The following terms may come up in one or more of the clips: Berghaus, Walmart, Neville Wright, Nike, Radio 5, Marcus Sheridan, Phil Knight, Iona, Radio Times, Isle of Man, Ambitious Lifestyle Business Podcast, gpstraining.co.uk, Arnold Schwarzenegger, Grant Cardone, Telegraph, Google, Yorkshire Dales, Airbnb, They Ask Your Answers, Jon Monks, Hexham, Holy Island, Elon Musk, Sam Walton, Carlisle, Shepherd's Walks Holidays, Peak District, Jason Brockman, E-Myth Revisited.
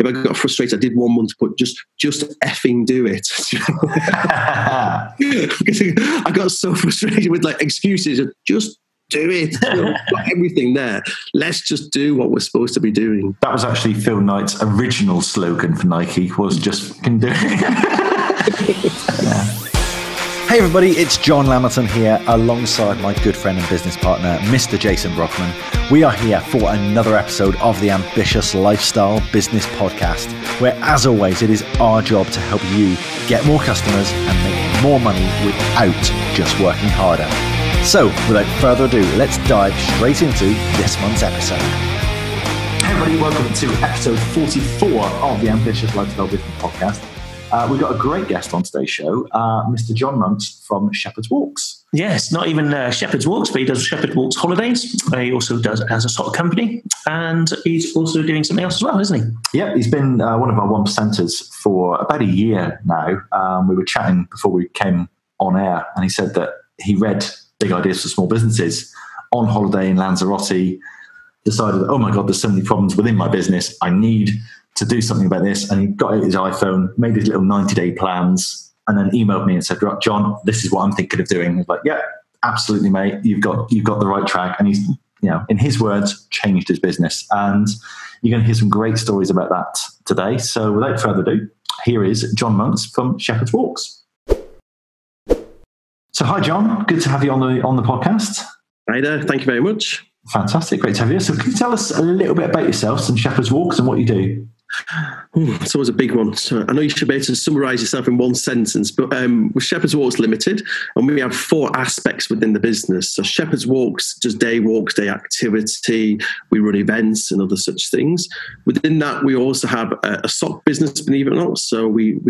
if I got frustrated, I did one month, but just effing do it. I got so frustrated with like excuses of just do it. Got everything there. Let's just do what we're supposed to be doing. That was actually Phil Knight's original slogan for Nike, was just fucking do it. Yeah. Hey everybody, it's John Lamerton here alongside my good friend and business partner, Mr. Jason Brockman. We are here for another episode of the Ambitious Lifestyle Business Podcast, where as always, it is our job to help you get more customers and make more money without just working harder. So without further ado, let's dive straight into this month's episode. Hey everybody, welcome to episode 44 of the Ambitious Lifestyle Business Podcast. We've got a great guest on today's show, Mr. Jon Monks from Shepherd's Walks. Yes, not even Shepherd's Walks, but he does Shepherd's Walks Holidays. He also has a sock company, and he's also doing something else as well, isn't he? Yeah, he's been one of our one percenters for about a year now. We were chatting before we came on air, and he said that he read Big Ideas for Small Businesses on holiday in Lanzarote, decided, oh my God, there's so many problems within my business. I need to do something about this, and he got out his iPhone, made his little 90-day plans, and then emailed me and said, right, John, this is what I'm thinking of doing. He's like, yeah, absolutely, mate. You've got the right track. And he's, you know, in his words, changed his business. And you're going to hear some great stories about that today. So without further ado, here is Jon Monks from Shepherd's Walks. So hi, John. Good to have you on the podcast. Hi there. Thank you very much. Fantastic. Great to have you. So can you tell us a little bit about yourselves and Shepherd's Walks and what you do? It's always a big one. So I know you should be able to summarise yourself in one sentence, but Shepherd's Walks Limited, and we have four aspects within the business. So Shepherd's Walks does day walks, day activity. We run events and other such things. Within that, we also have a sock business, believe it or not. So we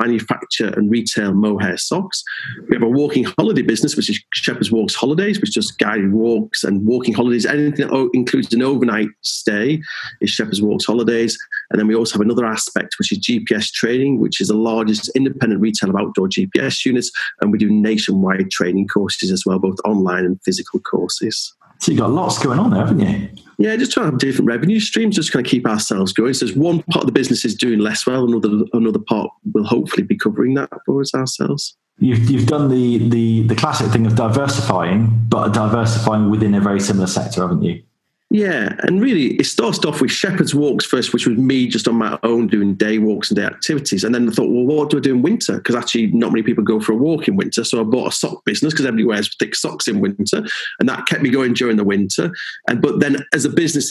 manufacture and retail mohair socks. We have a walking holiday business, which is Shepherd's Walks Holidays, which does guided walks and walking holidays. Anything that includes an overnight stay is Shepherd's Walks Holidays. And then we also have another aspect, which is GPS training, which is the largest independent retailer of outdoor GPS units. And we do nationwide training courses as well, both online and physical courses. So you've got lots going on there, haven't you? Yeah, just trying to have different revenue streams, just kind of keep ourselves going. So there's one part of the business is doing less well, another part will hopefully be covering that for us ourselves. You've done the classic thing of diversifying, but diversifying within a very similar sector, haven't you? Yeah, and really it started off with Shepherd's Walks first, which was me just on my own doing day walks and day activities. And then I thought, well, what do I do in winter? Because actually not many people go for a walk in winter. So I bought a sock business because everybody wears thick socks in winter. And that kept me going during the winter. But then as the business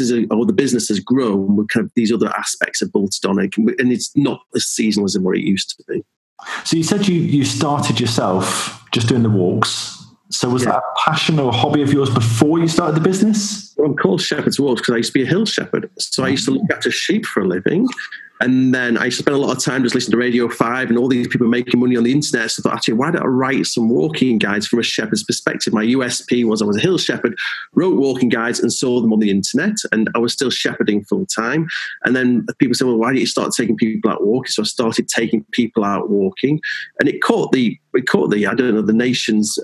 has grown, we're kind of, these other aspects are bolted on it. And it's not as seasonal as what it used to be. So you said you started yourself just doing the walks. So was that a passion or a hobby of yours before you started the business? Well, I'm called Shepherd's Walks because I used to be a hill shepherd. So I used to look after sheep for a living. And then I used to spend a lot of time just listening to Radio 5 and all these people making money on the internet. So I thought, actually, why don't I write some walking guides from a shepherd's perspective? My USP was I was a hill shepherd, wrote walking guides and sold them on the internet. And I was still shepherding full time. And then people said, well, why don't you start taking people out walking? So I started taking people out walking, and it caught the nation's,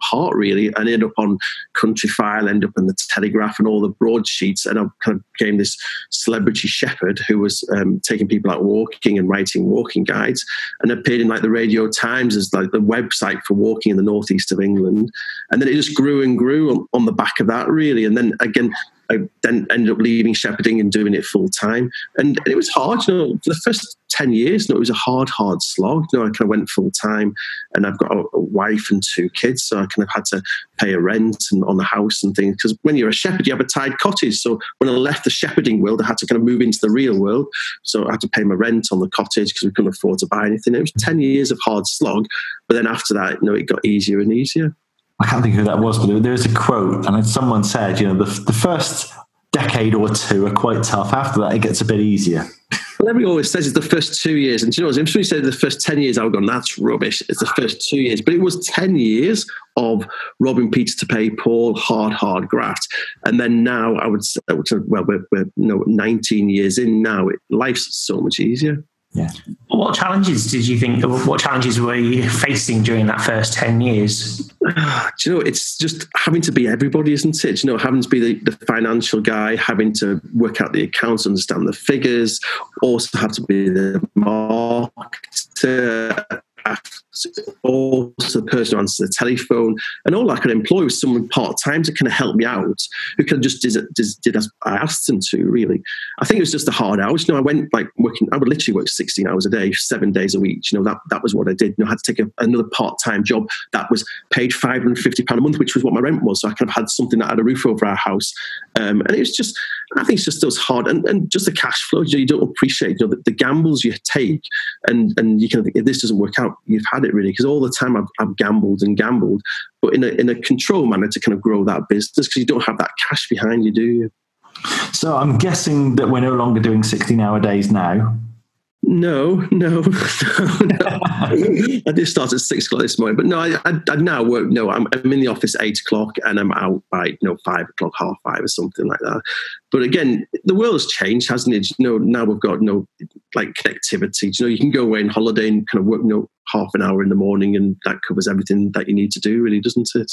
heart really. And ended up on Countryfile, ended up in the Telegraph and all the broadsheets. And I kind of became this celebrity shepherd who was taking people out walking and writing walking guides, and appeared in like the Radio Times as like the website for walking in the northeast of England. And then it just grew and grew on the back of that really. And then again, I then ended up leaving shepherding and doing it full time. And it was hard, you know, for the first 10 years, it was a hard slog. You know, I kind of went full time, and I've got a wife and two kids. So I kind of had to pay a rent and on the house and things. Because when you're a shepherd, you have a tied cottage. So when I left the shepherding world, I had to kind of move into the real world. So I had to pay my rent on the cottage because we couldn't afford to buy anything. It was 10 years of hard slog. But then after that, you know, it got easier and easier. I can't think who that was, but there is a quote, and someone said, you know, the first decade or two are quite tough. After that, it gets a bit easier. Well, everybody always says it's the first 2 years. And do you know what? I'm sure you said the first 10 years, I've gone, that's rubbish. It's the first 2 years. But it was 10 years of robbing Peter to pay Paul, hard graft. And then now I would say, well, we're 19 years in now. Life's so much easier. Yeah. What challenges were you facing during that first 10 years? Do you know, it's just having to be everybody, isn't it? Do you know, having to be the financial guy, having to work out the accounts, understand the figures, also have to be the marketer, also the person who answers the telephone. And all I could employ was someone part-time to kind of help me out, who kind of just did as I asked them to, really. I think it was just the hard hours. You know, I went like working, I would literally work 16 hours a day, 7 days a week. You know, that was what I did. You know, I had to take another part-time job that was paid £550 a month, which was what my rent was. So I kind of had something that had a roof over our house. And it was just, I think it's just those hard, and just the cash flow, you know, you don't appreciate, you know, the gambles you take, and you kind of think, if this doesn't work out, you've had it, really, because all the time I've gambled, but in a controlled manner to kind of grow that business, because you don't have that cash behind you, do you? So I'm guessing that we're no longer doing 16-hour days now. No. I did start at 6 o'clock this morning, but no, I now work. No, I'm in the office 8 o'clock and I'm out by 5 o'clock, 5:30 or something like that. But again, the world's changed, hasn't it? You know, now we've got like connectivity. You know, you can go away on holiday and kind of work half an hour in the morning, and that covers everything that you need to do, really, doesn't it?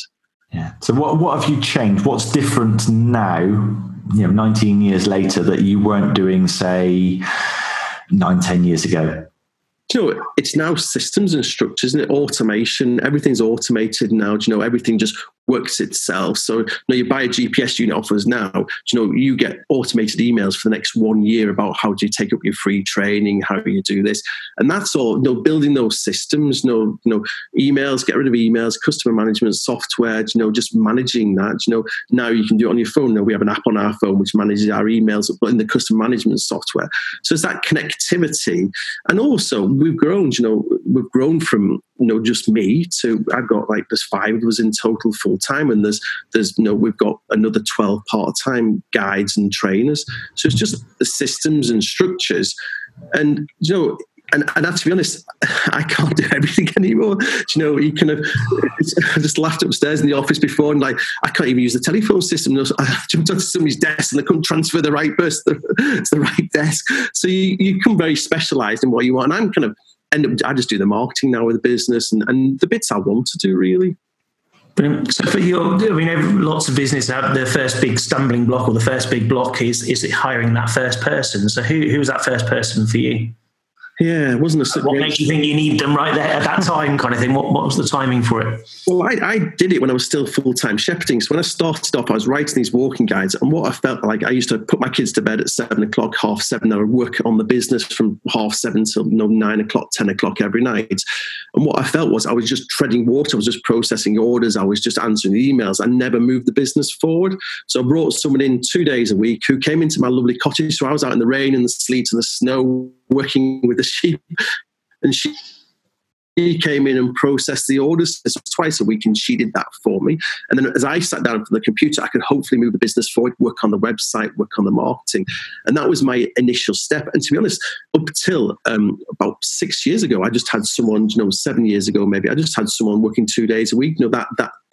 Yeah. So what have you changed? What's different now? 19 years later, that you weren't doing, say, 9-10 years ago? You know, it's now systems and structures, isn't it? Automation, everything's automated now. Do you know, everything just works itself. So you buy a GPS unit off us now. Do you know, you get automated emails for the next 1 year about how do you take up your free training, how do you do this, and that's all. Building those systems. Emails, get rid of emails, customer management software. Just managing that. Now you can do it on your phone. Now we have an app on our phone which manages our emails, but in the customer management software. So it's that connectivity, and also we've grown. We've grown from just me to, I've got like, there's 5 of us in total full time, and there's we've got another 12 part-time guides and trainers. So it's just the systems and structures, and and to be honest, I can't do everything anymore. You kind of, I just laughed upstairs in the office before, and like, I can't even use the telephone system. I jumped onto somebody's desk and I couldn't transfer the right person to the right desk. So you become very specialised in what you want, and I'm kind of I just do the marketing now with the business, and the bits I want to do, really. Brilliant. So for your, lots of business have their first big stumbling block, or the first big block is hiring that first person. So who was that first person for you? Yeah, it wasn't a... What made you think you need them right there at that time, kind of thing? What was the timing for it? Well, I did it when I was still full-time shepherding. So when I started off, I was writing these walking guides, and what I felt like, I used to put my kids to bed at 7 o'clock, 7:30. I would work on the business from 7:30 till 9 o'clock, 10 o'clock every night. And what I felt was I was just treading water. I was just processing orders. I was just answering the emails. I never moved the business forward. So I brought someone in 2 days a week who came into my lovely cottage. So I was out in the rain and the sleet and the snow, working with the sheep, and she came in and processed the orders twice a week, and she did that for me. And then as I sat down for the computer, I could hopefully move the business forward, work on the website, work on the marketing. And that was my initial step. And to be honest, up till about 6 years ago, I just had someone, 7 years ago maybe, I just had someone working 2 days a week.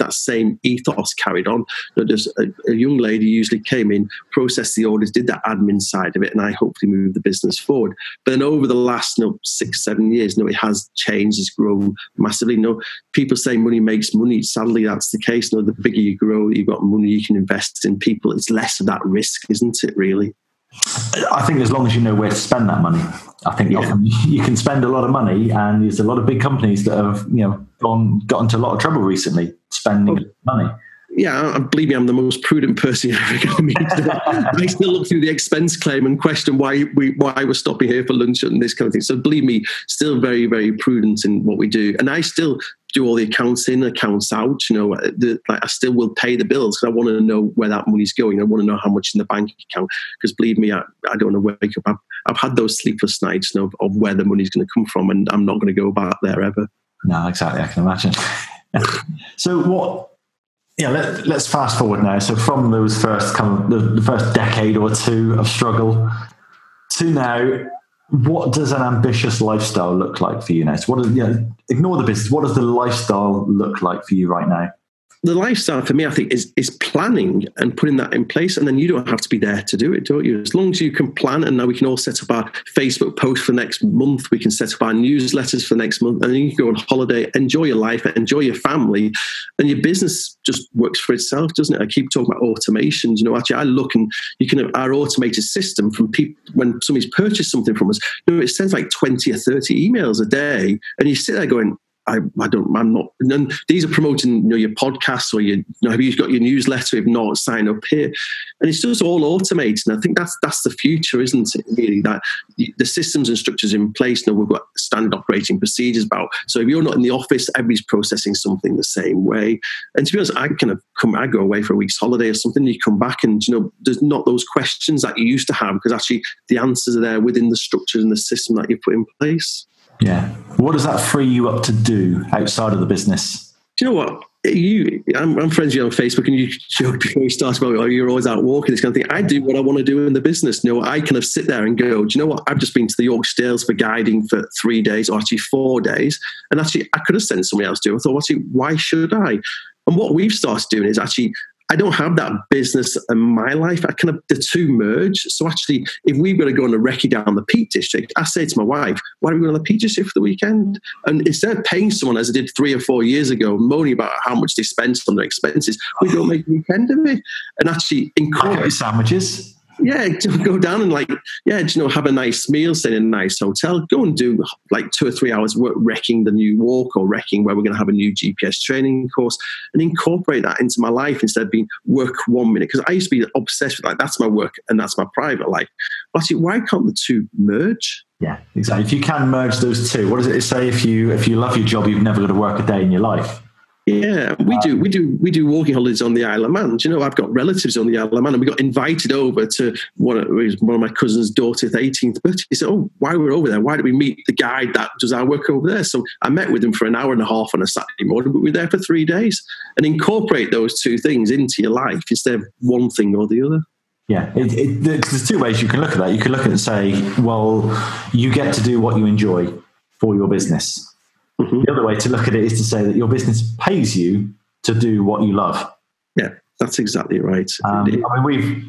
That same ethos carried on. There's a young lady usually came in, processed the orders, did that admin side of it, and I hopefully moved the business forward. But then over the last 6-7 years, it has changed. It's grown massively. People say money makes money. Sadly, that's the case. The bigger you grow, you've got money you can invest in people. It's less of that risk, isn't it? Really. I think as long as you know where to spend that money, I think often you can spend a lot of money, and there's a lot of big companies that have got into a lot of trouble recently spending money. Yeah, believe me, I'm the most prudent person you've ever going to meet. I still look through the expense claim and question why we're stopping here for lunch and this kind of thing. So believe me, still very, very prudent in what we do. And I still do all the accounts in, accounts out. I still will pay the bills because I want to know where that money's going. I want to know how much in the bank account, because believe me, I don't want to wake up. I've had those sleepless nights of where the money's going to come from, and I'm not going to go back there ever. No, exactly. I can imagine. So what... Yeah, let's fast forward now. So from those the first decade or two of struggle to now, what does an ambitious lifestyle look like for you now? So what does, ignore the business, what does the lifestyle look like for you right now? the lifestyle for me, I think, is planning and putting that in place. And then you don't have to be there to do it, don't you? As long as you can plan, and now we can all set up our Facebook post for next month. We can set up our newsletters for next month, and then you can go on holiday, enjoy your life, enjoy your family, and your business just works for itself, doesn't it? I keep talking about automations. You know, actually, I look and you can have our automated system from people when somebody's purchased something from us. You know, it sends like 20 or 30 emails a day, and you sit there going, I'm not. None, these are promoting, you know, your podcasts or your, you know, have you got your newsletter? If not, sign up here. And it's just all automated. And I think that's the future, isn't it? Really, that the systems and structures in place. Now we've got standard operating procedures about. So if you're not in the office, everybody's processing something the same way. And to be honest, I go away for a week's holiday or something. You come back and, you know, there's not those questions that you used to have, because actually the answers are there within the structures and the system that you put in place. Yeah. What does that free you up to do outside of the business? Do you know what? I'm friends with you on Facebook, and you joke before you start about, oh, you're always out walking, this kind of thing. I do what I want to do in the business. You know, I kind of sit there and go, do you know what? I've just been to the Yorkshire Dales for guiding for 3 days, or actually 4 days. And actually, I could have sent somebody else to do it. I thought, actually, why should I? And what we've started doing is actually, I don't have that business in my life. I kind of, the two merge. So actually, if we were to go on a recce down the Peak District, I say to my wife, why are we going on the Peak District for the weekend? And instead of paying someone, as I did 3 or 4 years ago, moaning about how much they spent on their expenses, we go make a weekend of it. And actually, incorporate sandwiches. Yeah, go down and have a nice meal, stay in a nice hotel, go and do like 2 or 3 hours wrecking the new walk, or wrecking where we're going to have a new GPS training course, and incorporate that into my life instead of being work 1 minute. Because I used to be obsessed with like, that's my work and that's my private life. But actually, why can't the two merge? Yeah, exactly. If you can merge those two, what does it say? If you love your job, you've never got to work a day in your life. Yeah, we do walking holidays on the Isle of Man. Do you know, I've got relatives on the Isle of Man, and we got invited over to one of my cousin's daughter's 18th birthday. He said, oh, while we're over there, why don't we meet the guide that does our work over there? So I met with him for an hour and a half on a Saturday morning, but we were there for 3 days. And incorporate those two things into your life instead of one thing or the other. Yeah, there's two ways you can look at that. You can look at it and say, well, you get to do what you enjoy for your business. Mm-hmm. The other way to look at it is to say that your business pays you to do what you love. Yeah, that's exactly right. I mean,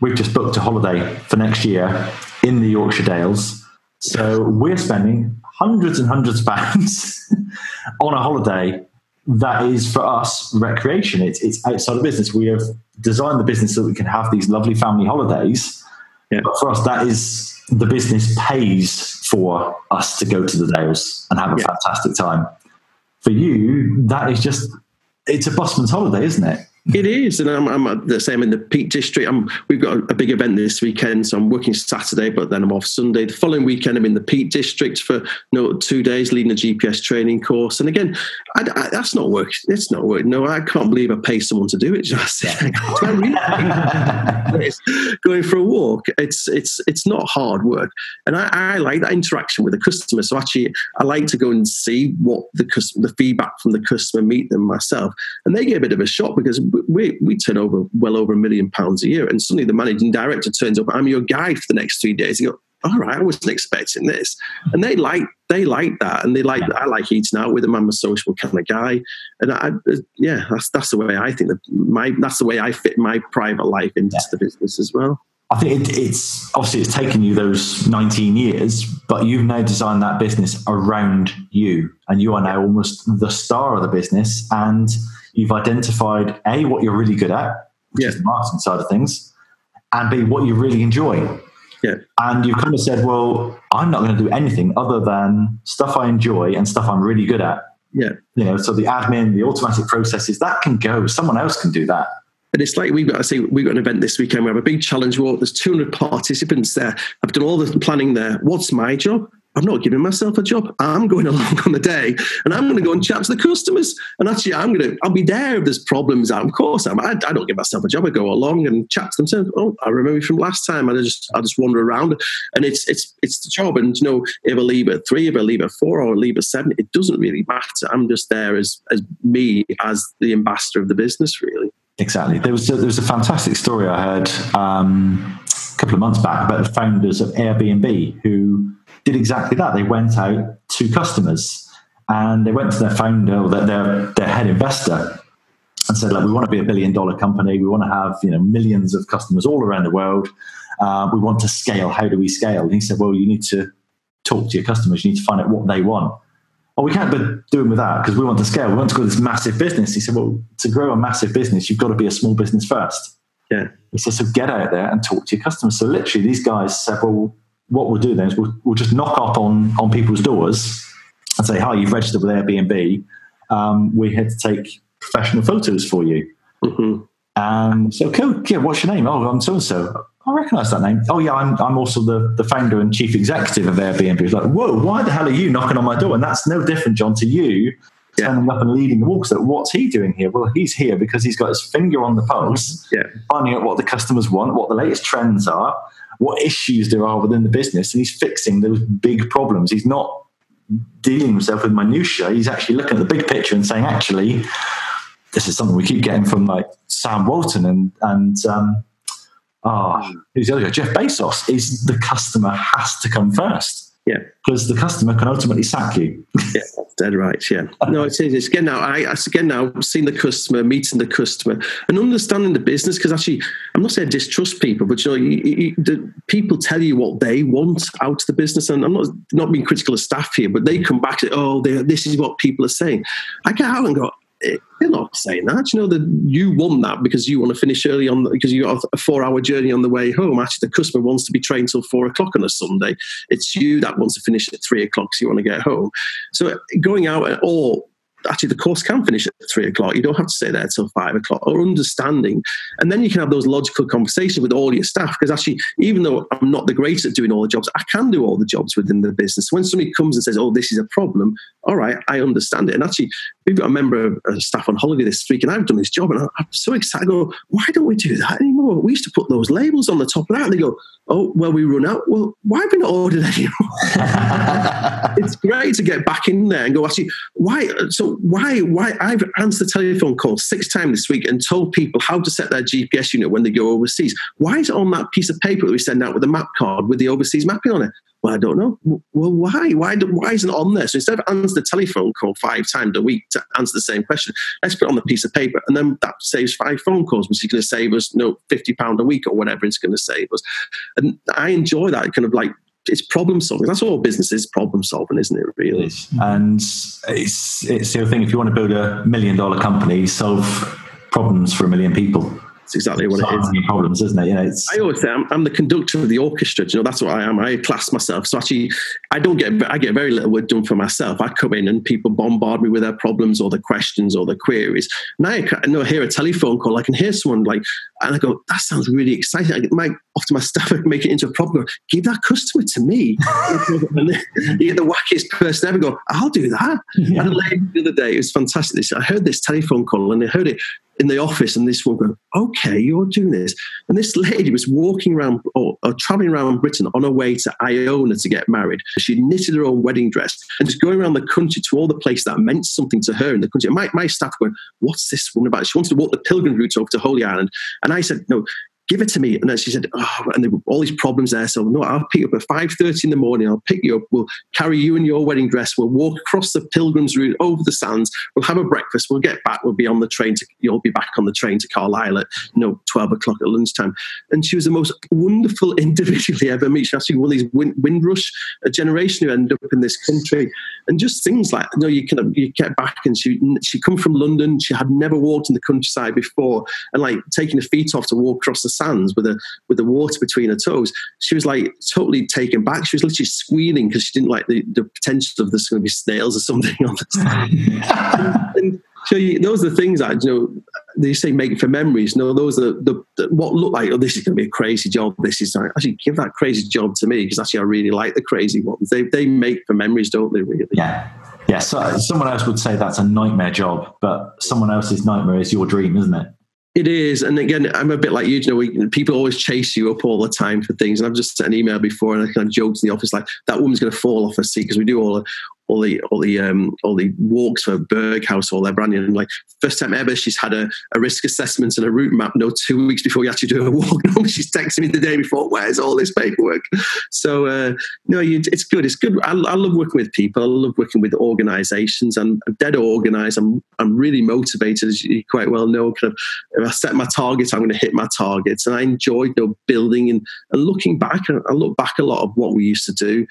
we've just booked a holiday for next year in the Yorkshire Dales. So we're spending hundreds and hundreds of pounds on a holiday that is, for us, recreation. It's outside of business. We have designed the business so that we can have these lovely family holidays. Yeah. But for us, that is, the business pays for us to go to the Dales and have a fantastic time. For you, that is just, it's a busman's holiday, isn't it? It is, and I'm the same in the Peak District. We've got a big event this weekend, so I'm working Saturday, but then I'm off Sunday. The following weekend, I'm in the Peak District for 2 days, leading a GPS training course. And again, that's not work. It's not work. No, I can't believe I pay someone to do it. Just going for a walk. It's not hard work, and I like that interaction with the customer. So actually, I like to go and see what the feedback from the customer, meet them myself, and they get a bit of a shock because we turn over well over £1 million a year, and suddenly the managing director turns up, I'm your guide for the next 3 days. You go, all right, I wasn't expecting this. And they like that, and I like eating out with them. I'm a social kind of guy, and that's the way I think that's the way I fit my private life into the business as well. I think it's obviously it's taken you those 19 years, but you've now designed that business around you, and you are now almost the star of the business. And you've identified A, what you're really good at, which is the marketing side of things, and B, what you really enjoy. Yeah. And you've kind of said, well, I'm not going to do anything other than stuff I enjoy and stuff I'm really good at. Yeah. You know, so the admin, the automatic processes, that can go. Someone else can do that. And it's like we've got an event this weekend. We have a big challenge walk. There's 200 participants there. I've done all the planning there. What's my job? I'm not giving myself a job. I'm going along on the day, and I'm going to go and chat to the customers. And actually, I'll be there if there's problems. Of course, I don't give myself a job. I go along and chat to them. So, oh, I remember you from last time. And I just wander around, and it's the job. And you know, if I leave at 3, if I leave at 4, or I leave at 7, it doesn't really matter. I'm just there as me, as the ambassador of the business, really. Exactly. There was a fantastic story I heard a couple of months back about the founders of Airbnb who did exactly that. They went out to customers and they went to their founder, or their head investor, and said, like, we want to be $1 billion company. We want to have, you know, millions of customers all around the world. We want to scale. How do we scale? And he said, well, you need to talk to your customers. You need to find out what they want. Well, we can't be doing with that because we want to scale. We want to grow this massive business. He said, well, to grow a massive business, you've got to be a small business first. Yeah. He said, so get out there and talk to your customers. So literally these guys said, well, what we'll do then is we'll just knock up on people's doors and say, hi, you've registered with Airbnb. We're here to take professional photos for you. Mm-hmm. And so, cool. Yeah, what's your name? Oh, I'm so-and-so. I recognize that name. Oh yeah, I'm also the founder and chief executive of Airbnb. It's like, whoa, why the hell are you knocking on my door? And that's no different, John, to you turning up and leading the walks. So what's he doing here? Well, he's here because he's got his finger on the pulse, finding out what the customers want, what the latest trends are, what issues there are within the business, and he's fixing those big problems. He's not dealing himself with minutiae. He's actually looking at the big picture and saying, actually, this is something we keep getting from like Sam Walton and who's the other guy? Jeff Bezos is the customer has to come first. Yeah. Because the customer can ultimately sack you. Yeah, that's dead right. Yeah. No, it is. It's again now, seeing the customer, meeting the customer and understanding the business. Because actually, I'm not saying distrust people, but you know, people tell you what they want out of the business. And I'm not being critical of staff here, but they come back and say, oh, this is what people are saying. I get out and go, they're not saying that. You know, you want that because you want to finish early on because you got a 4-hour journey on the way home. Actually, the customer wants to be trained till 4 o'clock on a Sunday. It's you that wants to finish at 3 o'clock, so you want to get home. So going out, or actually the course can finish at 3 o'clock. You don't have to stay there till 5 o'clock, or understanding. And then you can have those logical conversations with all your staff, because actually, even though I'm not the greatest at doing all the jobs, I can do all the jobs within the business. When somebody comes and says, oh, this is a problem, all right, I understand it. And actually, we've got a member of staff on holiday this week, and I've done this job, and I'm so excited. I go, why don't we do that anymore? We used to put those labels on the top of that. And they go, oh, well, we run out. Well, why have we not ordered anymore? It's great to get back in there and go, actually, why? So why? I've answered telephone calls 6 times this week and told people how to set their GPS unit when they go overseas. Why is it on that piece of paper that we send out with the map card with the overseas mapping on it? Well, I don't know. Well, why? Why isn't it on there? So instead of answer the telephone call 5 times a week to answer the same question, let's put it on the piece of paper. And then that saves 5 phone calls, which is going to save us, £50 a week or whatever it's going to save us. And I enjoy that kind of like, it's problem solving. That's all business is, problem solving, isn't it, really? And it's the thing, if you want to build a $1 million company, solve problems for 1 million people. That's exactly what it is. Problems, isn't it? Yeah, I always say I'm the conductor of the orchestra. You know, that's what I am. I class myself. So actually, I get very little work done for myself. I come in and people bombard me with their problems or the questions or the queries. And I hear a telephone call. I can hear someone like, and I go, that sounds really exciting. Often my staff make it into a problem. Go, give that customer to me. And you get the wackiest person ever. Go, I'll do that. Yeah. And the other day, it was fantastic. I heard this telephone call and I heard it in the office, and this woman going, okay, you're doing this. And this lady was walking around or traveling around Britain on her way to Iona to get married. She knitted her own wedding dress and just going around the country to all the places that meant something to her in the country. And my staff were going, what's this woman about? She wants to walk the pilgrim route over to Holy Island. And I said, no, give it to me. And then she said, oh, and there were all these problems there. So no, I'll pick you up at 5:30 in the morning. I'll pick you up. We'll carry you in your wedding dress. We'll walk across the pilgrim's route over the sands. We'll have a breakfast. We'll get back. We'll be on the train. You'll be back on the train to Carlisle at 12 o'clock at lunchtime. And she was the most wonderful individual I ever met. She actually one of these Windrush generation who ended up in this country. And just things like, you get back and she come from London. She had never walked in the countryside before. And like taking her feet off to walk across the sands with the water between her toes, she was like totally taken back. She was literally squealing because she didn't like the potential of there's going to be snails or something on the sand. And so those are the things that, they say make for memories. Those are the what look like, oh, this is going to be a crazy job. This is like, actually give that crazy job to me because actually I really like the crazy ones. They make for memories, don't they, really? Yeah. Yeah. So someone else would say that's a nightmare job, but someone else's nightmare is your dream, isn't it? It is. And again, I'm a bit like you, people always chase you up all the time for things. And I've just sent an email before and I kind of joked in the office, like that woman's going to fall off her seat because we do all all the walks for Berghaus, all their branding. And like, first time ever, she's had a risk assessment and a route map. No, 2 weeks before you actually do a walk. No, she's texting me the day before. Where's all this paperwork? So it's good. It's good. I love working with people. I love working with organisations. I'm dead organised. I'm really motivated, as you quite well know. Kind of, if I set my targets, I'm going to hit my targets. And I enjoy, building and looking back. I look back a lot of what we used to do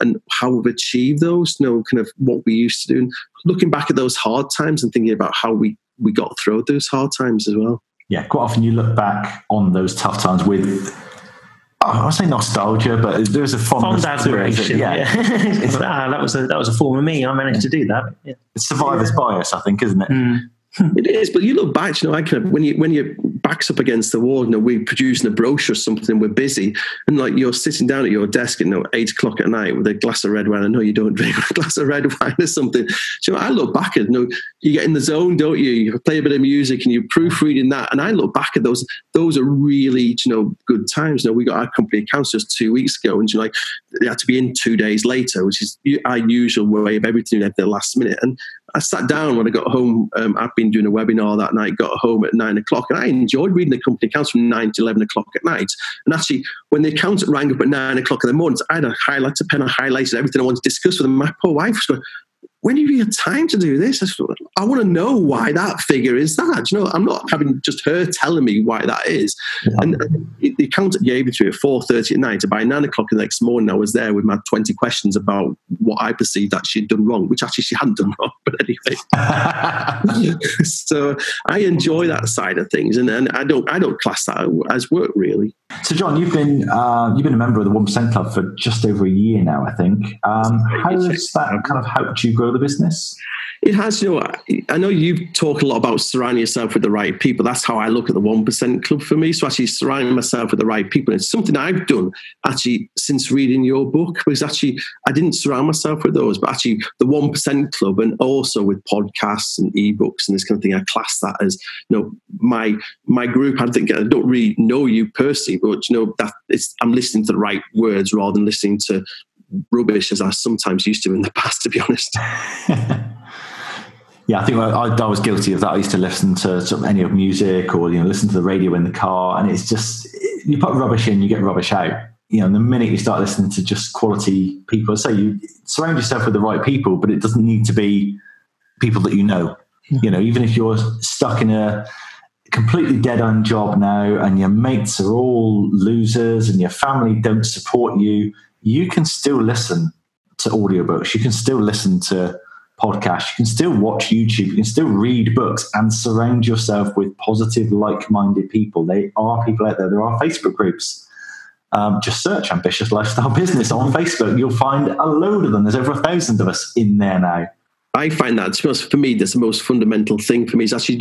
and how we've achieved those. Kind of what we used to do, and looking back at those hard times and thinking about how we got through those hard times as well. Yeah, quite often you look back on those tough times with, I say nostalgia, but there's a fond admiration. Yeah. that was a form of me. I managed to do that. Yeah. It's survivor's bias, I think, isn't it? Mm. It is, but you look back, I kind of, when your back's up against the wall, we're producing a brochure or something, we're busy, and like you're sitting down at your desk at 8 o'clock at night with a glass of red wine. I know you don't drink a glass of red wine or something. So I look back at, you get in the zone, don't you? You play a bit of music and you're proofreading that. And I look back at those. Those are really, good times. We got our company accounts just 2 weeks ago, and they had to be in 2 days later, which is our usual way of everything at the last minute. And I sat down when I got home. I've been doing a webinar that night, got home at 9 o'clock, and I enjoyed reading the company accounts from 9 to 11 o'clock at night. And actually, when the accountant rang up at 9 o'clock in the morning, I had a highlighter pen. I highlighted everything I wanted to discuss with them. My poor wife was going, when have you had time to do this? I want to know why that figure is that. I'm not having just her telling me why that is. Yeah. And the accountant gave it to me at 4:30 at night. And by 9 o'clock the next morning, I was there with my 20 questions about what I perceived that she'd done wrong, which actually she hadn't done wrong. But anyway, so I enjoy that side of things, and I don't class that as work really. So John, you've been a member of the 1% Club for just over a year now, I think. How has that kind of helped you grow the business? It has. I know you talk a lot about surrounding yourself with the right people. That's how I look at the 1% Club for me. So actually surrounding myself with the right people. It's something I've done actually since reading your book, because actually I didn't surround myself with those, but actually the 1% Club, and also with podcasts and ebooks and this kind of thing, I class that as my group. I think I don't really know you personally, but that it's, I'm listening to the right words rather than listening to rubbish as I sometimes used to in the past, to be honest. Yeah, I think I was guilty of that. I used to listen to sort of any of music or listen to the radio in the car, and it's just, you put rubbish in, you get rubbish out. And the minute you start listening to just quality people, so you surround yourself with the right people, but it doesn't need to be people that even if you're stuck in a completely dead-end job now and your mates are all losers and your family don't support you, you can still listen to audiobooks. You can still listen to podcasts. You can still watch YouTube. You can still read books and surround yourself with positive, like-minded people. They are people out there. There are Facebook groups. Just search Ambitious Lifestyle Business on Facebook. You'll find a load of them. There's over 1,000 of us in there now. I find that, for me, that's the most fundamental thing for me is actually,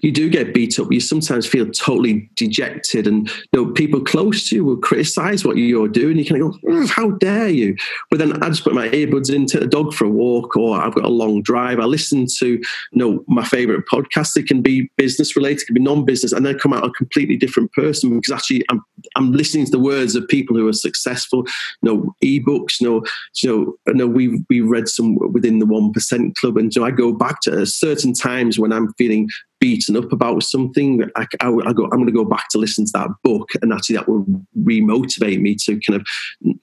you do get beat up. You sometimes feel totally dejected, and people close to you will criticize what you're doing. You kind of go, how dare you? But then I just put my earbuds in, take the dog for a walk, or I've got a long drive. I listen to, my favorite podcast. It can be business related, it can be non-business, and then come out a completely different person, because actually I'm listening to the words of people who are successful, ebooks, we read some within the 1% Club, and so I go back to certain times when I'm feeling beaten up about something. I go, I'm going to go back to listen to that book, and actually that will re-motivate me to kind of,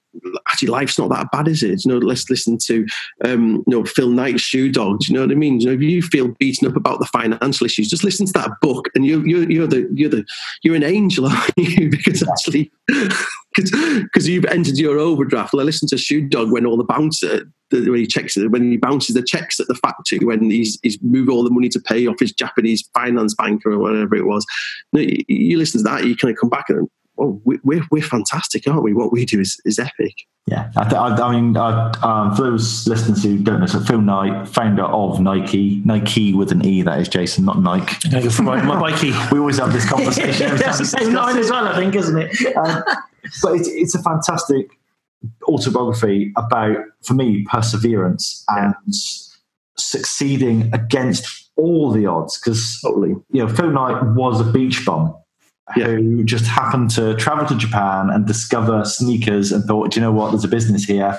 actually life's not that bad, is it? Let's listen to Phil Knight's Shoe Dog. Do you know what I mean? If you feel beaten up about the financial issues, just listen to that book, and you're an angel, aren't you? Because actually, because you've entered your overdraft. Well, I listen to Shoe Dog when all the bouncer, when he bounces the checks at the factory, when he's moved all the money to pay off his Japanese finance banker or whatever it was. You listen to that, you kind of come back and, oh, we're fantastic, aren't we? What we do is epic. Yeah, I mean, for those listeners who don't know, so Phil Knight, founder of Nike with an E, that is, Jason, not Nike. My Mikey. We always have this conversation. That's the same line as well, I think, isn't it? But it's a fantastic autobiography about, for me, perseverance and succeeding against all the odds. Because Phil Knight was a beach bum. Yeah. Who just happened to travel to Japan and discover sneakers and thought, do you know what, there's a business here,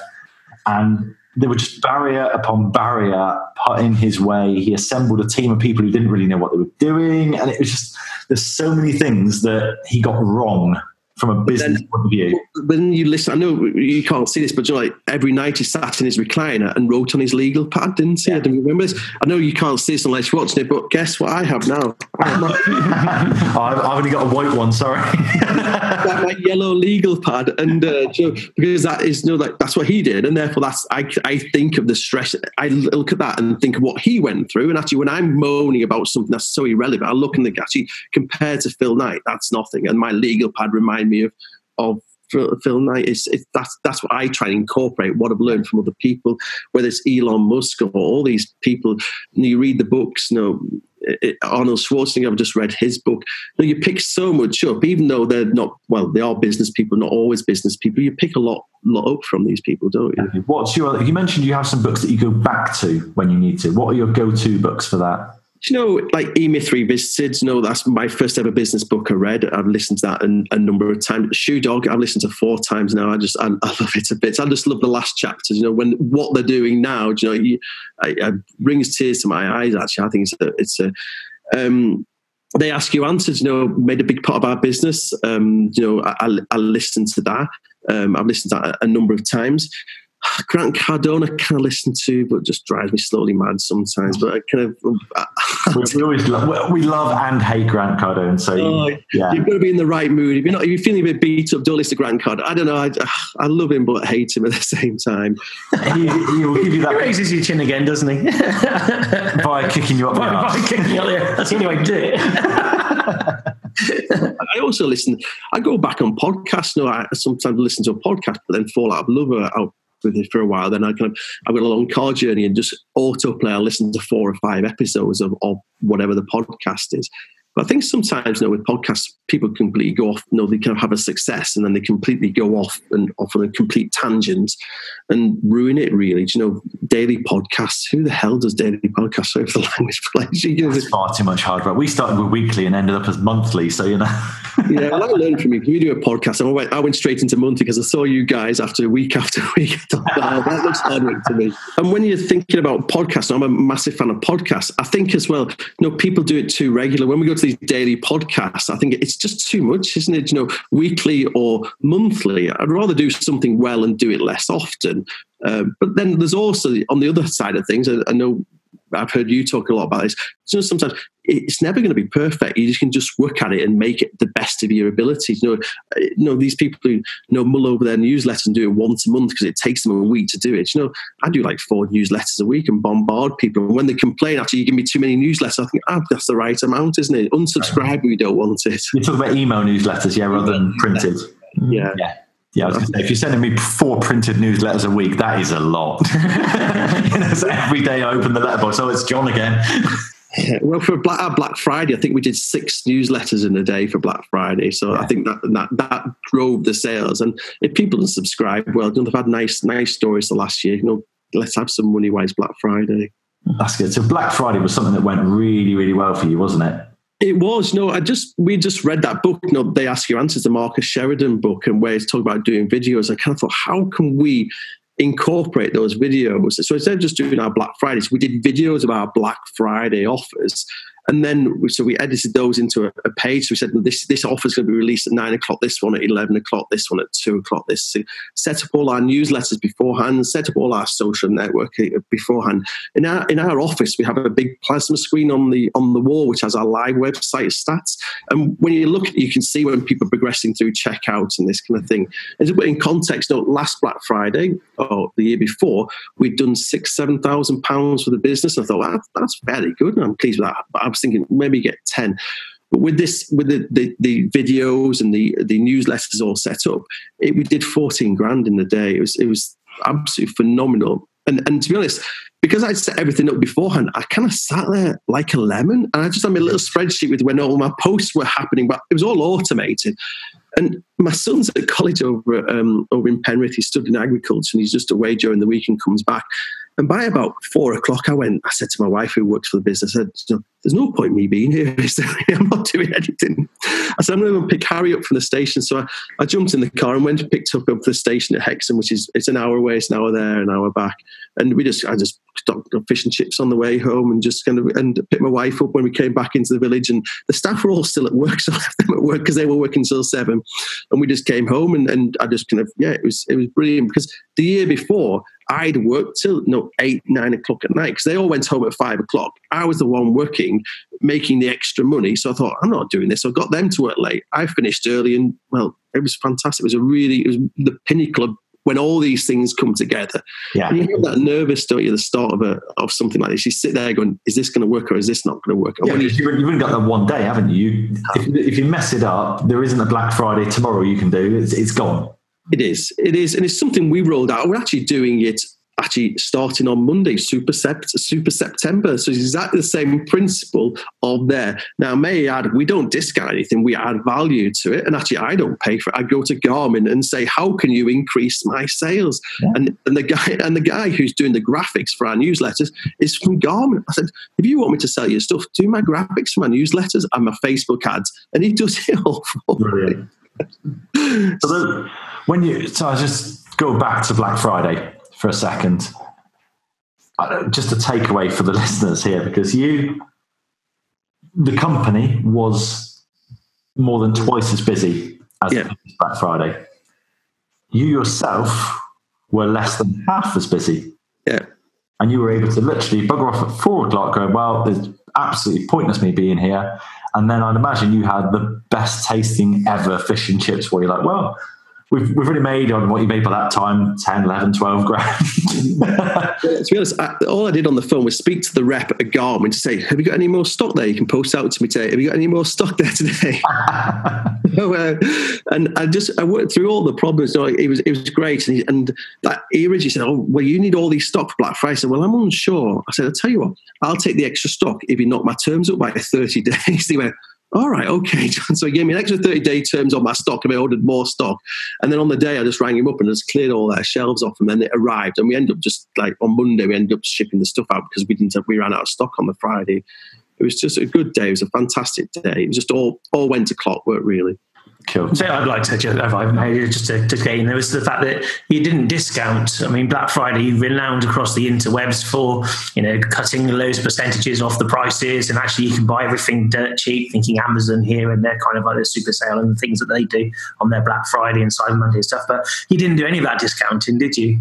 and There were just barrier upon barrier put in his way. He assembled a team of people who didn't really know what they were doing. And it was just, there's so many things that he got wrong from a business point of view. When you listen, I know you can't see this, but like every night he sat in his recliner and wrote on his legal pad, didn't he? Yeah. I don't remember this. I know you can't see this unless you're watching it, but guess what I have now? I've only got a white one, sorry. My yellow legal pad, and because that is that's what he did, and therefore that's I think of the stress. I look at that and think of what he went through, and actually when I'm moaning about something that's so irrelevant, I look in the actually compared to Phil Knight, that's nothing, and my legal pad reminds me of Phil Knight. That's what I try and incorporate, what I've learned from other people, whether it's Elon Musk or all these people. And you read the books, Arnold Schwarzenegger, I've just read his book. You pick so much up, even though they're not, well, they are business people, not always business people. You pick a lot up from these people, don't you? You mentioned you have some books that you go back to when you need to. What are your go-to books for that? Do you know, like E-Myth Revisited? That's my first ever business book I read. I've listened to that a number of times. Shoe Dog, I've listened to 4 times now. I love it a bit. I just love the last chapters. When what they're doing now, it brings tears to my eyes. Actually, I think it's They Ask Your Answers. Made a big part of our business. I listened to that. I've listened to that a number of times. Grant Cardone I kind of listen to, but just drives me slowly mad sometimes. But I kind of we love and hate Grant Cardone. So you've got to be in the right mood. If you're feeling a bit beat up, don't listen to Grant Cardone. I don't know. I love him, but hate him at the same time. he will give you that. He raises your chin again, doesn't he? By kicking you up the arse. By kicking you up the arse. That's the only way to do it. I also listen. I go back on podcasts. I sometimes listen to a podcast, but then fall out of love with it for a while. Then I went a long car journey and just autoplay. I listen to 4 or 5 episodes of whatever the podcast is. But I think sometimes, with podcasts, people completely go off. They kind of have a success and then they completely go off on a complete tangent and ruin it. Really, daily podcasts. Who the hell does daily podcasts over the language place? It's far too much hard work. We started with weekly and ended up as monthly. Yeah, I learned from you. Can you do a podcast? And I went straight into monthly because I saw you guys after week. That looks hard work to me. And when you're thinking about podcasts, I'm a massive fan of podcasts. I think as well, people do it too regular. When we go to these daily podcasts, I think it's just too much, isn't it? Weekly or monthly. I'd rather do something well and do it less often. But then there's also, on the other side of things, I know I've heard you talk a lot about this. Sometimes it's never going to be perfect. You can just work at it and make it the best of your ability. These people who mull over their newsletters and do it once a month because it takes them a week to do it. I do like 4 newsletters a week and bombard people. And when they complain, you give me too many newsletters, I think, that's the right amount, isn't it? Unsubscribe, we don't want it. You're talking about email newsletters, rather than printed. Yeah. Yeah, I was going to say, if you're sending me 4 printed newsletters a week, that is a lot. So every day I open the letterbox, it's John again. Yeah, well, for our Black Friday, I think we did 6 newsletters in a day for Black Friday. So yeah. I think that drove the sales. And if people don't subscribe, they've had nice stories the last year. Let's have some money while it's Black Friday. That's good. So Black Friday was something that went really, really well for you, wasn't it? It was. We just read that book, They Ask Your Answers, the Marcus Sheridan book, and where he's talking about doing videos. I kind of thought, how can we incorporate those videos? So instead of just doing our Black Fridays, we did videos of our Black Friday offers. And then, so we edited those into a page. So we said, this offer is going to be released at 9:00, this one at 11:00, this one at 2:00. So set up all our newsletters beforehand, set up all our social network beforehand. In our office, we have a big plasma screen on the wall, which has our live website stats. And when you look, you can see when people are progressing through checkouts and this kind of thing. And to put in context, last Black Friday or the year before, we'd done £6,000-7,000 for the business. And I thought, that's fairly good, and I'm pleased with that. But I was thinking maybe get 10, but with the videos and the newsletters all set up, we did 14 grand in the day. It was absolutely phenomenal. And to be honest, because I'd set everything up beforehand, I kind of sat there like a lemon, and I just had my little spreadsheet with when all my posts were happening, but it was all automated. And my son's at college over in Penrith. He studied in agriculture, and he's just away during the week and comes back. And by about 4 o'clock, I said to my wife who works for the business, I said, there's no point in me being here. I'm not doing anything. I said, I'm going to go pick Harry up from the station. So I jumped in the car and went and picked her up from the station at Hexham, which is, it's an hour away, it's an hour there, an hour back. And I just stocked up fish and chips on the way home and just kind of, and picked my wife up when we came back into the village. And the staff were all still at work. So I left them at work because they were working till 7. And we just came home and I just kind of, yeah, it was brilliant because the year before, I'd worked till 8, 9 o'clock at night because they all went home at 5 o'clock. I was the one working, making the extra money. So I thought, I'm not doing this. So I got them to work late. I finished early and, well, it was fantastic. It was the pinnacle of when all these things come together. Yeah. And you have that nervous, don't you, at the start of something like this. You sit there going, is this going to work or is this not going to work? Yeah, you've really got that one day, haven't you? If you mess it up, there isn't a Black Friday tomorrow you can do. It's gone. It is. And it's something we rolled out. We're actually doing it starting on Monday, Super September. So it's exactly the same principle of there. Now, may I add, we don't discount anything. We add value to it. And actually, I don't pay for it. I go to Garmin and say, how can you increase my sales? Yeah. And the guy who's doing the graphics for our newsletters is from Garmin. I said, if you want me to sell your stuff, do my graphics for my newsletters and my Facebook ads. And he does it all for me. So I just go back to Black Friday for a second. Just a takeaway for the listeners here, because the company was more than twice as busy as Black Friday. You yourself were less than half as busy. Yeah. And you were able to literally bugger off at 4 o'clock going, well, there's absolutely pointless me being here. And then I'd imagine you had the best tasting ever fish and chips where you're like, well, we've really made on what you made by that time, 10, 11, 12 grand. To be honest, all I did on the phone was speak to the rep at Garmin to say, have you got any more stock there? You can post out to me today. Have you got any more stock there today? And I worked through all the problems. So it was great. And he originally said, oh, well, you need all these stock for Black Friday. I said, well, I'm unsure. I said, I'll tell you what, I'll take the extra stock if you knock my terms up by 30 days. He went, all right, okay, John. So he gave me an extra 30-day terms on my stock and I ordered more stock. And then on the day, I just rang him up and just cleared all their shelves off and then it arrived. And we ended up just like on Monday, we ended up shipping the stuff out because we ran out of stock on the Friday. It was just a good day. It was a fantastic day. It was just all went to clockwork, really. Cool. So I'd like to just get in. There was the fact that you didn't discount. I mean, Black Friday, you renowned across the interwebs for, cutting those percentages off the prices, and actually you can buy everything dirt cheap, thinking Amazon here and they're kind of like a super sale and things that they do on their Black Friday and Cyber Monday and stuff. But you didn't do any of that discounting, did you?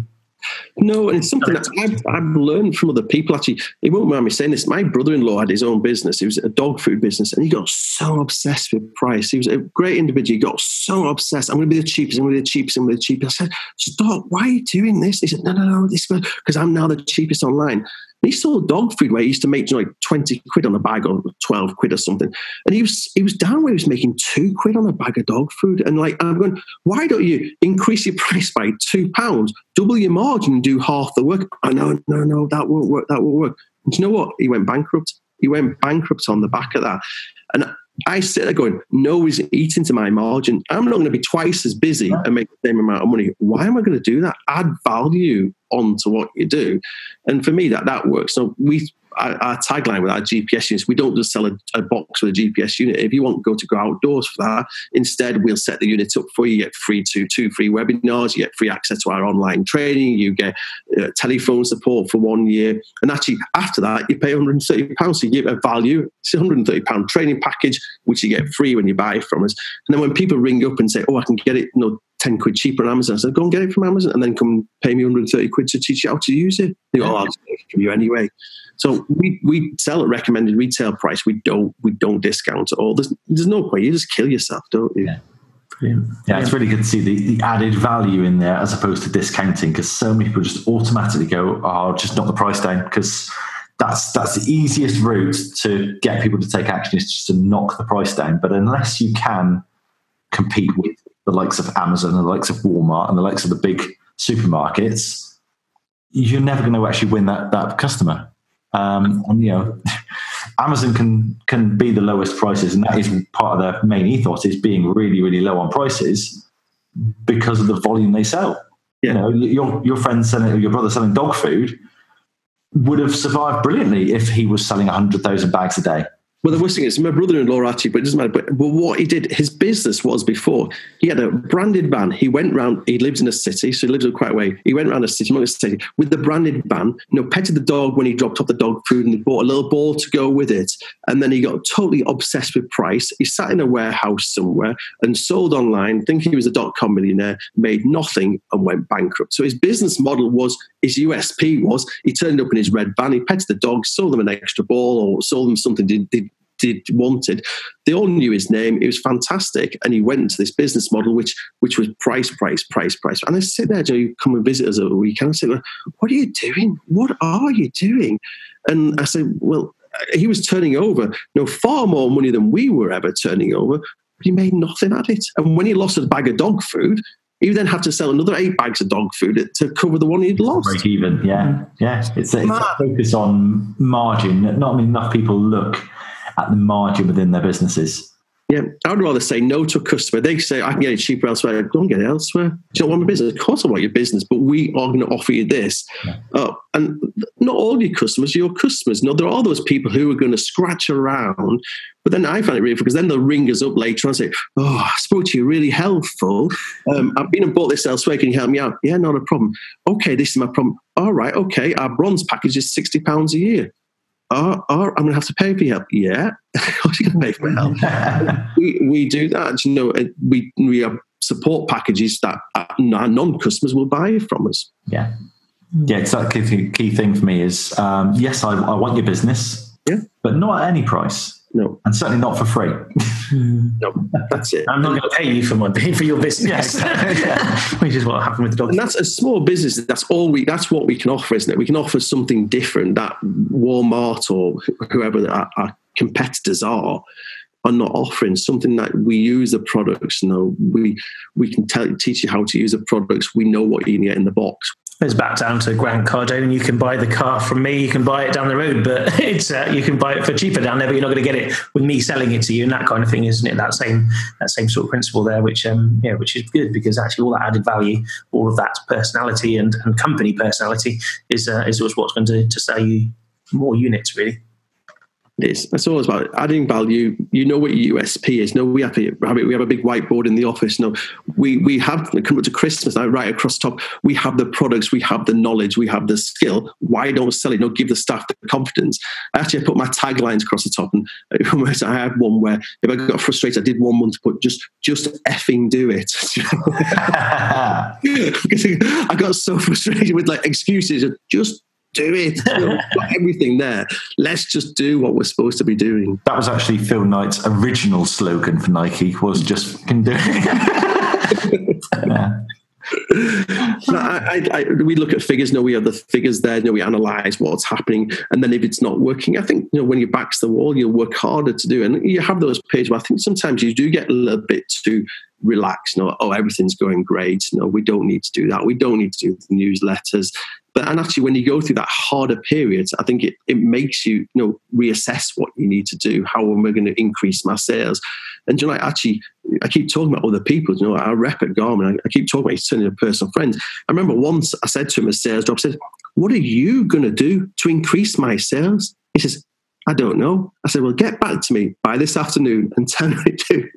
No, and it's something that I've learned from other people. Actually, he won't mind me saying this. My brother-in-law had his own business. It was a dog food business, and he got so obsessed with price. He was a great individual. He got so obsessed. I'm going to be the cheapest. I'm going to be the cheapest. I'm going to be the cheapest. I said, stop. Why are you doing this? He said, no. This is because I'm now the cheapest online. And he sold dog food where he used to make like 20 quid on a bag or 12 quid or something. And he was down where he was making 2 quid on a bag of dog food. And like, I'm going, why don't you increase your price by £2, double your margin and do half the work? Oh, no, that won't work. And do you know what? He went bankrupt. He went bankrupt on the back of that. And I sit there going, no, he's eating to my margin. I'm not going to be twice as busy and make the same amount of money. Why am I going to do that? Add value onto what you do. And for me, that works. So our tagline with our GPS units, we don't just sell a box with a GPS unit. If you want to go outdoors for that, instead we'll set the unit up for you. You get two free webinars, you get free access to our online training, you get telephone support for 1 year. And actually after that, you pay £130. So you give a value, it's a £130 training package, which you get free when you buy it from us. And then when people ring up and say, oh, I can get it, 10 quid cheaper on Amazon. I said, go and get it from Amazon and then come pay me 130 quid to teach you how to use it. They go, oh, I'll do it for you anyway. So we sell at recommended retail price. We don't discount at all. There's no point. You just kill yourself, don't you? Yeah. Yeah, it's really good to see the added value in there as opposed to discounting, because so many people just automatically go, oh, just knock the price down, because that's the easiest route to get people to take action, is just to knock the price down. But unless you can compete with the likes of Amazon, the likes of Walmart and the likes of the big supermarkets, you're never going to actually win that customer. Amazon can be the lowest prices, and that is part of their main ethos, is being really, really low on prices because of the volume they sell. Yeah. Your friend selling, your brother selling dog food, would have survived brilliantly if he was selling 100,000 bags a day. Well, the worst thing is, my brother-in-law actually, but it doesn't matter. But what he did, his business was before. He had a branded van. He went round, he lives in a city, so he lives quite a way. He went round a city, with the branded van, petted the dog when he dropped off the dog food, and he bought a little ball to go with it. And then he got totally obsessed with price. He sat in a warehouse somewhere and sold online, thinking he was a dot-com millionaire, made nothing and went bankrupt. So his business model was, his USP was, he turned up in his red van, he petted the dog, sold them an extra ball or sold them something wanted. They all knew his name. It was fantastic. And he went into this business model, which was price. And I sit there, Joe, come and visit us at the weekend. I said, what are you doing? What are you doing? And I said, well, he was turning over far more money than we were ever turning over, but he made nothing at it. And when he lost a bag of dog food, he then had to sell another 8 bags of dog food to cover the one he'd lost. Break even, yeah. Yeah. It's a focus on margin. Not enough people look at the margin within their businesses. Yeah, I'd rather say no to a customer. They say, I can get it cheaper elsewhere. Go and get it elsewhere. Do you not want my business? Of course I want your business, but we are going to offer you this. Yeah. And not all your customers are your customers. No, there are those people who are going to scratch around. But then I find it really, because then they'll ring us up later and say, oh, I spoke to you, really helpful. I've been and bought this elsewhere. Can you help me out? Yeah, not a problem. Okay, this is my problem. All right, okay. Our bronze package is £60 a year. I'm going to have to pay for your help. Yeah. Are you going to pay for my help? we do that. We have support packages that our non-customers will buy from us. Yeah. Yeah, exactly. The key thing for me is, yes, I want your business, but not at any price. No. And certainly not for free. No, that's it. I'm not going to pay you for your business. Yeah. Which is what happened with the dog. And that's a small business. That's what we can offer, isn't it? We can offer something different that Walmart or whoever our competitors are not offering, something that we use the products. We can teach you how to use the products. We know what you can get in the box. It's back down to Grant Cardone. You can buy the car from me, you can buy it down the road, but you can buy it for cheaper down there, but you're not going to get it with me selling it to you and that kind of thing, isn't it? That same sort of principle there, which is good, because actually all that added value, all of that personality and company personality is what's going to sell you more units, really. It's always about adding value. What your USP is. We have a big whiteboard in the office. We have come up to Christmas now, right across top. We have the products, we have the knowledge, we have the skill. Why don't we sell it? Give the staff the confidence. I put my taglines across the top, and I had one where if I got frustrated, I did 1 month to put just effing do it. I got so frustrated with excuses of just do it. Got everything there. Let's just do what we're supposed to be doing. That was actually Phil Knight's original slogan for Nike, was just can do it. Yeah. We look at figures. We have the figures there. We analyse what's happening, and then if it's not working, I think when your back's the wall, you'll work harder to do. And you have those periods where I think sometimes you do get a little bit too relaxed. Everything's going great. We don't need to do that. We don't need to do the newsletters. And actually, when you go through that harder period, I think it makes you, reassess what you need to do. How am I going to increase my sales? And I keep talking about other people. Our rep at Garmin, I keep talking about he's turning a personal friend. I remember once I said to him at sales job, I said, what are you going to do to increase my sales? He says, I don't know. I said, well, get back to me by this afternoon and tell me what to do.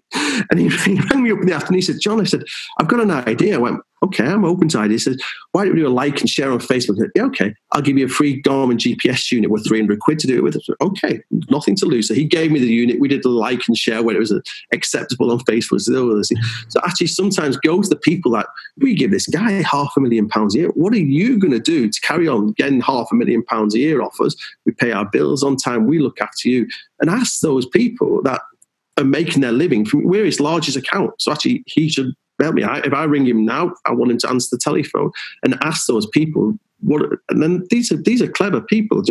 And he rang me up in the afternoon. He said, John, I said, I've got an idea. I went, okay, I'm open to ideas. He said, why don't you do a like and share on Facebook? I said, yeah, okay. I'll give you a free Garmin GPS unit worth £300 to do it with. I said, okay, nothing to lose. So he gave me the unit. We did the like and share when it was acceptable on Facebook. So actually sometimes go to the people that we give this guy £500,000 a year. What are you going to do to carry on getting £500,000 a year off us? We pay our bills on time. We look after you. And ask those people that are making their living from where his largest account. So actually he should help me. If I ring him now, I want him to answer the telephone and ask those people what. And then these are clever people.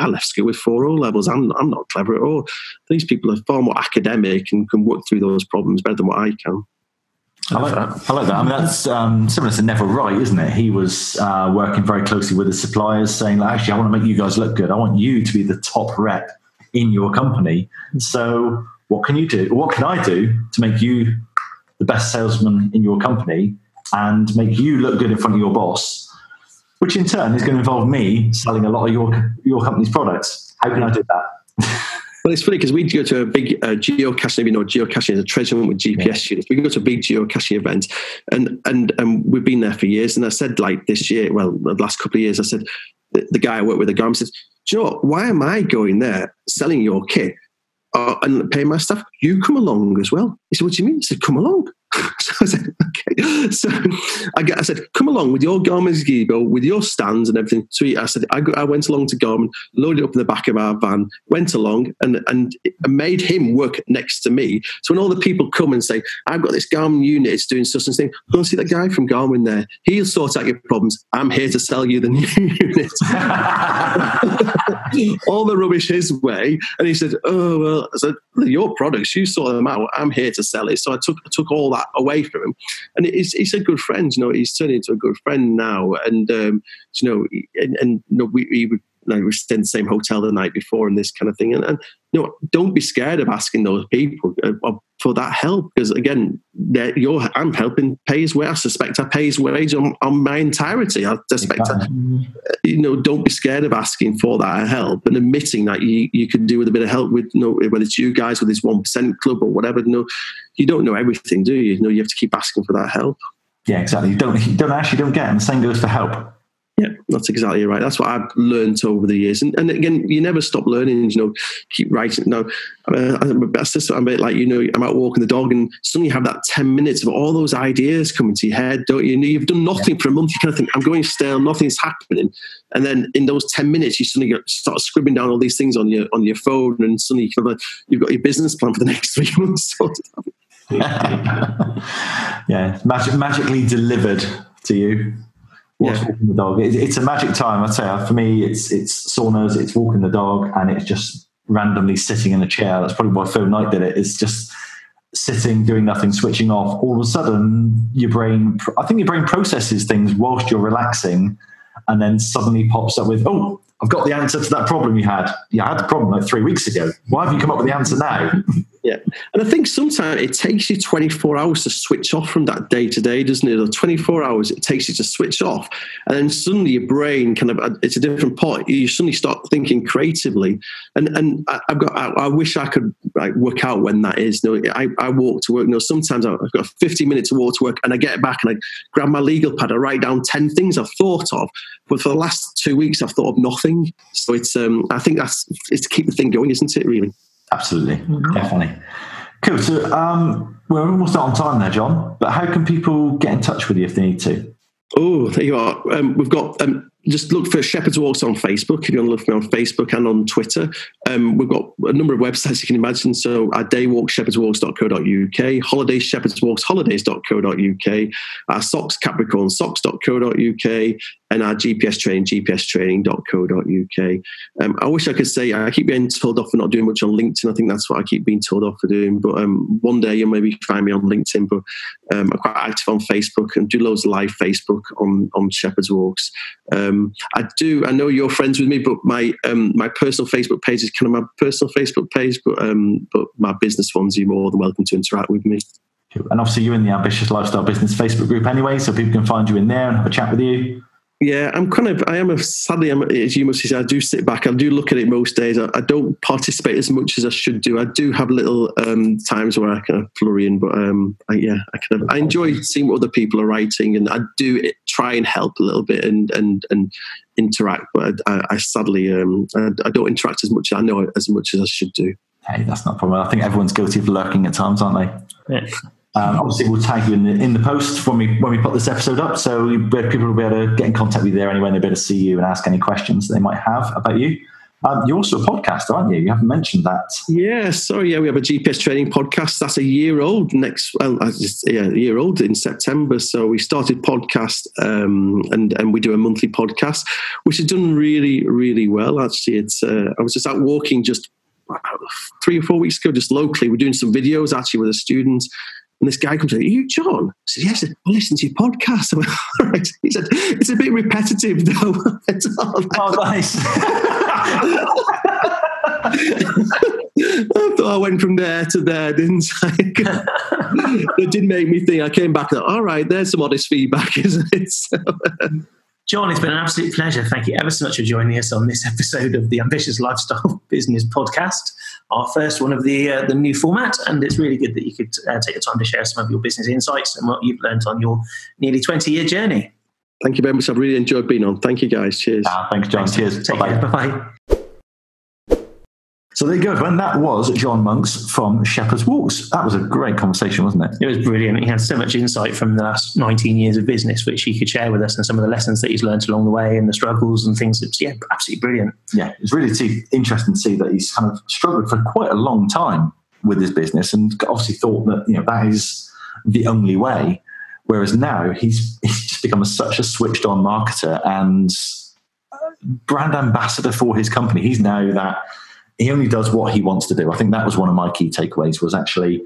I left school with 4 O-levels. I'm not clever at all. These people are far more academic and can work through those problems better than what I can. I like that. I mean, that's similar to Neville Wright, isn't it? He was working very closely with his suppliers, saying, actually, I want to make you guys look good. I want you to be the top rep in your company. So what can you do? What can I do to make you the best salesman in your company and make you look good in front of your boss? which in turn is going to involve me selling a lot of your company's products. How can I do that? Well, it's funny because we go to a big geocaching, you know, geocaching is a treasure hunt with GPS students. We go to a big geocaching event, and we've been there for years. And I said, like this year, well, the last couple of years, I said, the guy I work with at Garmin says, do you know what? Why am I going there selling your kit and paying my staff? You come along as well. He said, what do you mean? He said, come along. So I said, okay. So I said, come along with your Garmin's Gigo, with your stands and everything. So I said, I went along to Garmin, loaded it up in the back of our van, went along and made him work next to me. So when all the people come and say, I've got this Garmin unit, it's doing such and thing, go and see that guy from Garmin there. He'll sort out your problems. I'm here to sell you the new unit. All the rubbish his way. And he said, oh, well, I said, your products, you sort them out. I'm here to sell it. So I took all that away from him, and he's a good friend. You know, he's turned into a good friend now, and you know, we stayed in the same hotel the night before, and this kind of thing. And you know, don't be scared of asking those people for that help, because again, I'm helping pay his wage. I suspect I pay his wage on my entirety. I suspect, you know, don't be scared of asking for that help and admitting that you could do with a bit of help with, you know, whether it's you guys with this 1% club or whatever. You know, you don't know everything, do you? You know, you have to keep asking for that help. Yeah, exactly. You don't get it. And the same goes for help. Yeah, that's exactly right. That's what I've learned over the years. And again, you never stop learning, you know, keep writing. No, I'm a bit like, you know, I'm out walking the dog and suddenly you have that 10 minutes of all those ideas coming to your head, don't you? You know, you've done nothing for a month. You kind of think, I'm going stale, nothing's happening. And then in those 10 minutes, you suddenly start scribbling down all these things on your phone, and suddenly you've got your business plan for the next 3 months. Yeah, magically delivered to you. Walking the dog, it's a magic time. I'd say for me, it's saunas, it's walking the dog, and it's just randomly sitting in a chair. That's probably why Phil Knight did it. It's just sitting, doing nothing, switching off. All of a sudden, I think your brain processes things whilst you're relaxing, and then suddenly pops up with, oh, I've got the answer to that problem you had. Yeah, I had the problem like 3 weeks ago. Why have you come up with the answer now? Yeah. And I think sometimes it takes you 24 hours to switch off from that day to day, doesn't it? Or 24 hours it takes you to switch off. And then suddenly your brain kind of, it's a different part. You suddenly start thinking creatively. And I wish I could work out when that is. You know, I walk to work. You know, sometimes I've got 15 minutes to walk to work, and I get back and I grab my legal pad. I write down 10 things I've thought of. But for the last 2 weeks, I've thought of nothing. So it's, I think it's to keep the thing going, isn't it, really? Absolutely, definitely. Cool. So we're almost out on time there, John. But how can people get in touch with you if they need to? Oh, there you are. We've got, just look for Shepherd's Walks on Facebook. If you want to look for me on Facebook and on Twitter. We've got a number of websites you can imagine. So our day walk, shepherdswalks.co.uk, holidays, shepherdswalksholidays.co.uk, our socks, Capricorn socks.co.uk, and our GPS training, gpstraining.co.uk. I wish I could say, I keep getting told off for not doing much on LinkedIn. I think that's what I keep being told off for doing. But one day you'll maybe find me on LinkedIn. But I'm quite active on Facebook and do loads of live Facebook on Shepherd's Walks. I know you're friends with me, but my personal Facebook page is kind of my personal Facebook page, but my business ones, you're more than welcome to interact with me. And obviously you're in the Ambitious Lifestyle Business Facebook group anyway, so people can find you in there and have a chat with you. Yeah, as you must say, I do sit back. I do look at it most days. I don't participate as much as I should do. I do have little times where I kind of flurry in, but I enjoy seeing what other people are writing, and I do try and help a little bit and interact. But I sadly, I don't interact as much. I know as much as I should do. Hey, that's not a problem. I think everyone's guilty of lurking at times, aren't they? Yeah. Obviously, we'll tag you in the post when we put this episode up, so people will be able to get in contact with you there anyway, and they'll be able to see you and ask any questions that they might have about you. You're also a podcaster, aren't you? You haven't mentioned that. Yeah, sorry. Yeah, we have a GPS training podcast. That's a year old in September. So we started podcast and we do a monthly podcast, which has done really, really well. Actually, it's I was just out walking just 3 or 4 weeks ago, just locally. We're doing some videos actually with the students. And this guy comes in, are you John? I said, yes, I listen to your podcast. I went, all right. He said, it's a bit repetitive though. Oh, nice. I thought I went from there to there, didn't I? It did make me think. I came back and thought, all right, there's some honest feedback, isn't it? So, Jon, it's been an absolute pleasure. Thank you ever so much for joining us on this episode of the Ambitious Lifestyle Business Podcast, our first one of the new format. And it's really good that you could take the time to share some of your business insights and what you've learned on your nearly 20-year journey. Thank you very much. I've really enjoyed being on. Thank you, guys. Cheers. Thanks, Jon. Cheers. Take care. Bye-bye. So there you go, and that was Jon Monks from Shepherd's Walks. That was a great conversation, wasn't it? It was brilliant. He had so much insight from the last 19 years of business, which he could share with us, and some of the lessons that he's learned along the way and the struggles and things. It's, yeah, absolutely brilliant. Yeah, it's really interesting to see that he's kind of struggled for quite a long time with his business and obviously thought that, you know, that is the only way. Whereas now he's just become such a switched-on marketer and brand ambassador for his company. He's now that... He only does what he wants to do. I think that was one of my key takeaways was actually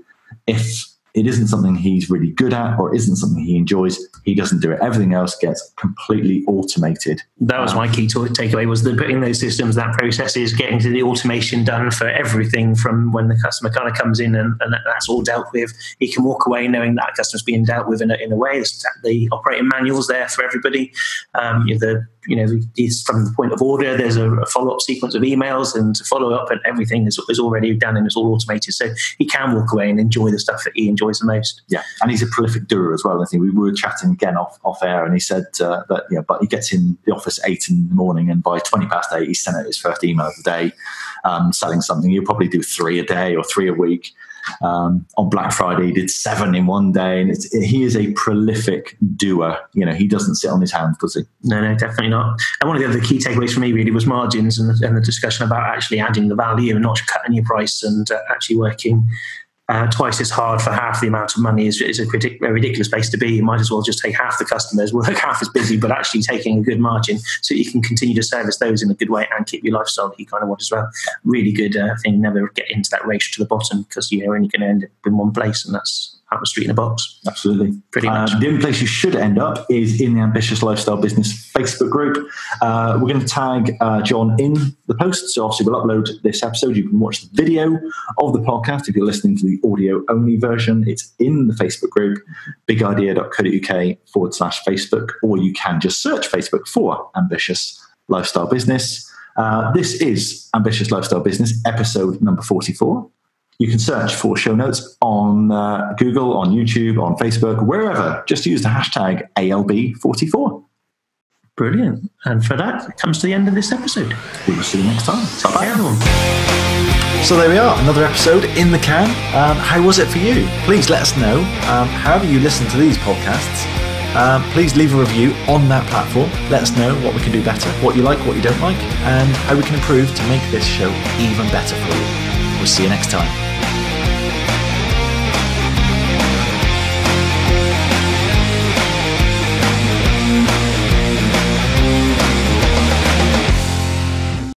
if it isn't something he's really good at or isn't something he enjoys, he doesn't do it. Everything else gets completely automated. That was my key takeaway was that putting those systems, that process is getting to the automation done for everything from when the customer kind of comes in and that's all dealt with. He can walk away knowing that customer's being dealt with in a way. The operating manual's there for everybody. It's from the point of order, there's a follow-up sequence of emails and follow-up and everything is already done and it's all automated. So he can walk away and enjoy the stuff that he enjoys the most. Yeah, and he's a prolific doer as well. I think we were chatting again off air and he said that, yeah, but he gets in the office 8 a.m. and by 8:20 he sent out his first email of the day selling something. He'll probably do 3 a day or 3 a week. On Black Friday, he did 7 in one day, and he is a prolific doer. You know, he doesn't sit on his hands, does he? No, definitely not. And one of the other key takeaways for me really was margins and the discussion about actually adding the value and not cutting your price and actually working twice as hard for half the amount of money is a ridiculous place to be. You might as well just take half the customers, work half as busy, but actually taking a good margin so you can continue to service those in a good way and keep your lifestyle that you kind of want as well. Really good thing. Never get into that race to the bottom because you're only going to end up in one place, and that's out the street in a box. Absolutely. Pretty much. The only place you should end up is in the Ambitious Lifestyle Business Facebook group. We're going to tag Jon in the post. So obviously we'll upload this episode. You can watch the video of the podcast. If you're listening to the audio only version, it's in the Facebook group, bigidea.co.uk/Facebook, or you can just search Facebook for Ambitious Lifestyle Business. This is Ambitious Lifestyle Business, episode number 44. You can search for show notes on Google, on YouTube, on Facebook, wherever. Just use the hashtag ALB44. Brilliant. And for that, it comes to the end of this episode. We will see you next time. Bye, everyone. So there we are, another episode in the can. How was it for you? Please let us know. However you listen to these podcasts, please leave a review on that platform. Let us know what we can do better, what you like, what you don't like, and how we can improve to make this show even better for you. We'll see you next time.